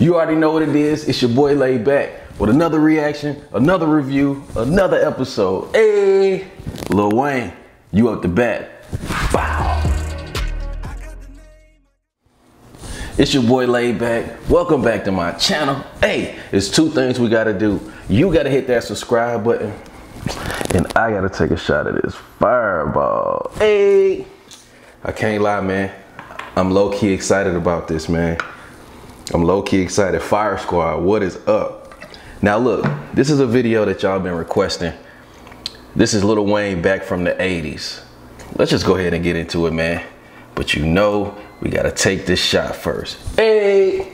You already know what it is. It's your boy Laid Back with another reaction, another review, another episode. Hey, Lil Wayne, you up the bat. Wow. It's your boy Laid Back. Welcome back to my channel. Hey, there's two things we gotta do. You gotta hit that subscribe button, and I gotta take a shot of this Fireball. Hey, I can't lie, man. I'm low-key excited about this, man. I'm low-key excited. Fire Squad, what is up? Now look, this is a video that y'all been requesting. This is Lil Wayne back from the 80s. Let's just go ahead and get into it, man. But you know, we gotta take this shot first. Hey!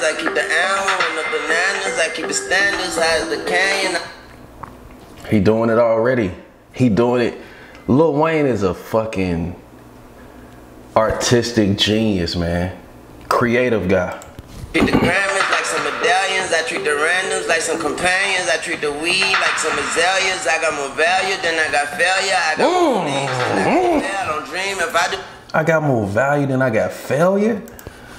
I keep the ammo and the bananas, I keep the standards high as the canyon. He doing it already. He doing it. Lil Wayne is a fucking artistic genius, man. Creative guy. Treat the Grammys like some medallions, I treat the randoms like some companions, I treat the weed like some azaleas, I got more value than I got failure, I got more things than I can. I don't dream if I do. I got more value than I got failure?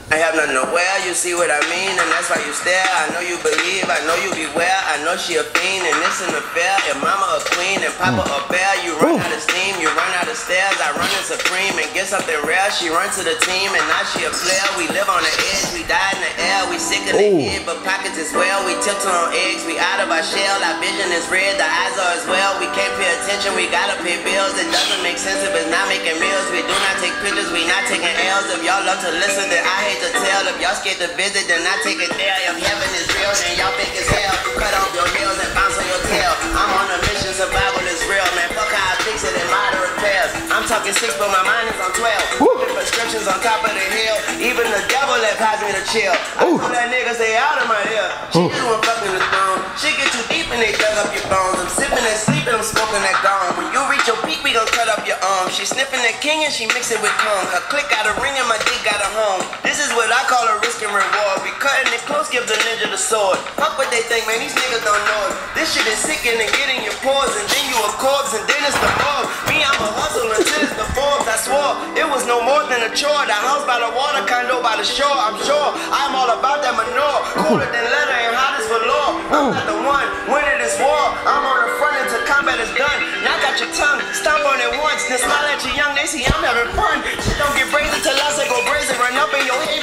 I have nothing to wear, you see what I mean, and that's why you stare. I know you believe, I know you beware, I know she a fiend, and it's an affair, and mama a queen, and papa a bear. You run out of steam, you run out of stairs, I run in supreme, and get something rare. She runs to the team, and now she a player. We live on the edge, we die in the air, we sick of the head, but pockets as well. We tiptoe on eggs, we out of our shell, our vision is red, the eyes are as well. We can't pay attention, we gotta pay bills, it doesn't make sense if it's not making meals. We do not take pictures, we not taking L's, if y'all love to listen, then I hate to tell. If y'all scared to visit, then I take it there. If heaven is real, then y'all think it's hell. Cut off your heels and bounce on your tail. I'm on a mission, survival is real, man. Fuck how I fix it and minor repairs. I'm talking 6, but my mind is on 12. Prescriptions on top of the hill. Even the devil that caused me to chill. I told that nigga stay out of my ear. She just went fucking the throne. She get too deep and they dug up your bones. I'm sipping and sleeping, I'm smoking that gone. When you reach your peak, we gon' cut up your arm. She sniffing that king and she mix it with tongue. Her click got a ring and my dick got a home. This is what I call a risk and reward. We cutting it close, give the ninja the sword. Fuck what they think, man, these niggas don't know it. This shit is sickin' and getting your pores, and then you a corpse, and then it's the orb. Me, I'm a hustle until it's the Forbes. I swore it was no more than a chore. The house by the water, condo by the shore. I'm sure I'm all about that manure. Cooler than leather and hot as velour. I'm not the one winning this war. I'm on the front until combat is done. Now I got your tongue, stomp on it once, then smile at you young. They see I'm having fun. Shit don't get brazen till I say go brazen. Run up in your head.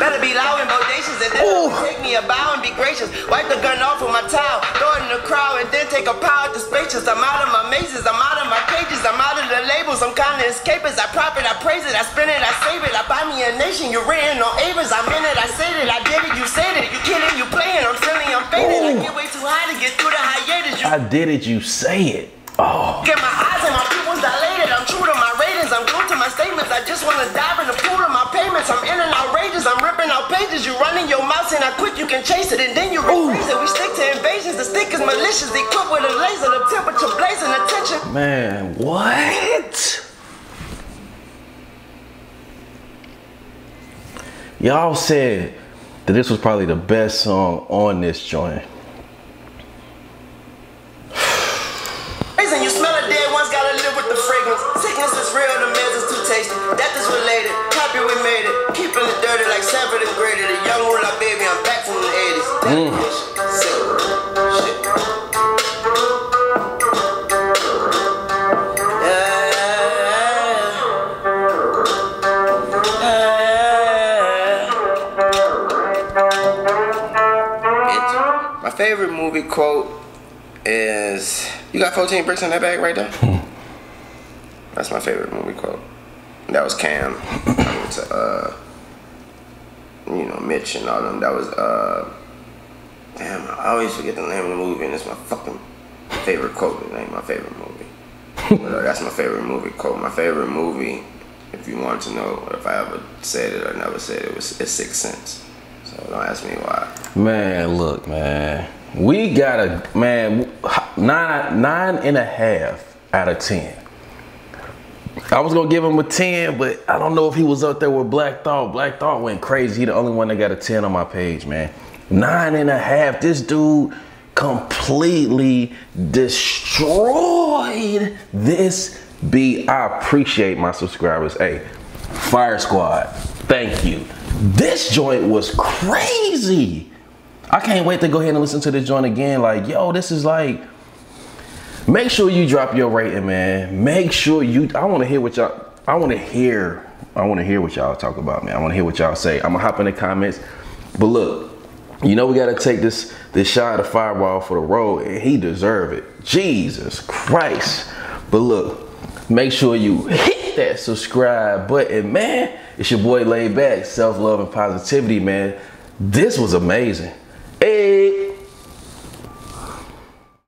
Better be loud and bodacious, and then take me a bow and be gracious. Wipe the gun off with my towel, throw it in the crowd, and then take a power to spacious. I'm out of my mazes, I'm out of my cages, I'm out of the labels, I'm kinda escapist. I prop it, I praise it, I spin it, I save it, I buy me a nation. You're written on avers, I'm in it, I said it, I did it, you said it, you kidding, you playing, I'm silly, I'm faded, I get way too high to get through the hiatus. You I did it, you say it. Oh. Get my eyes and my pupils dilated, I'm true to my ratings, I'm glued to my statements, I just wanna dive in the pool of my payments, I'm in and outrageous, I'm ripping out pages, you running your mouth and I quit, you can chase it and then you rephrase it, we stick to invasions, the stick is malicious, equipped with a laser, the temperature blazing, attention. Man, what? Y'all said that this was probably the best song on this joint. My favorite movie quote is, you got 14 bricks in that bag right there? That's my favorite movie quote. That was Cam. I went to, you know, Mitch and all them. That was, damn, I always forget the name of the movie, and it's my fucking favorite quote. It ain't my favorite movie. But, that's my favorite movie quote. My favorite movie, if you want to know if I ever said it or never said it, it's Sixth Sense. So don't ask me why. Man, look, man. We got a, man, 9.5 out of 10. I was gonna give him a 10, but I don't know if he was up there with Black Thought. Black Thought went crazy. He the only one that got a 10 on my page, man. 9.5. This dude completely destroyed this beat. I appreciate my subscribers. Hey, Fire Squad, thank you. This joint was crazy. I can't wait to go ahead and listen to this joint again. Like, yo, this is like, make sure you drop your rating, man. Make sure you, I want to hear what y'all, I want to hear what y'all talk about, man. I want to hear what y'all say. I'm going to hop in the comments. But look, you know we got to take this shot of Fireball for the road, and he deserve it. Jesus Christ. But look, make sure you hit that subscribe button, man. It's your boy Laid Back, self-love and positivity, man. This was amazing. Hey.